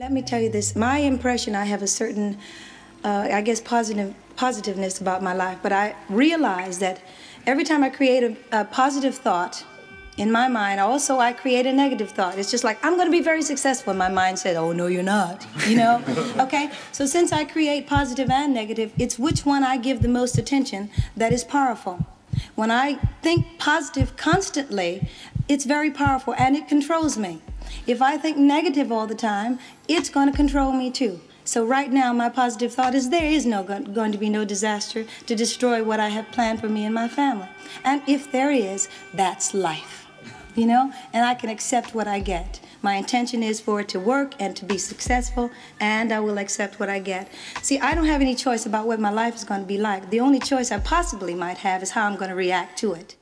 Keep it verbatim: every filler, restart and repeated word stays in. Let me tell you this, my impression, I have a certain, uh, I guess, positive positiveness about my life, but I realize that every time I create a, a positive thought in my mind, also I create a negative thought. It's just like, I'm going to be very successful. My mind said, oh, no, you're not, you know? Okay, so since I create positive and negative, it's which one I give the most attention that is powerful. When I think positive constantly, it's very powerful and it controls me. If I think negative all the time, it's going to control me too. So right now, my positive thought is there is no going to be no disaster to destroy what I have planned for me and my family. And if there is, that's life, you know? And I can accept what I get. My intention is for it to work and to be successful, and I will accept what I get. See, I don't have any choice about what my life is going to be like. The only choice I possibly might have is how I'm going to react to it.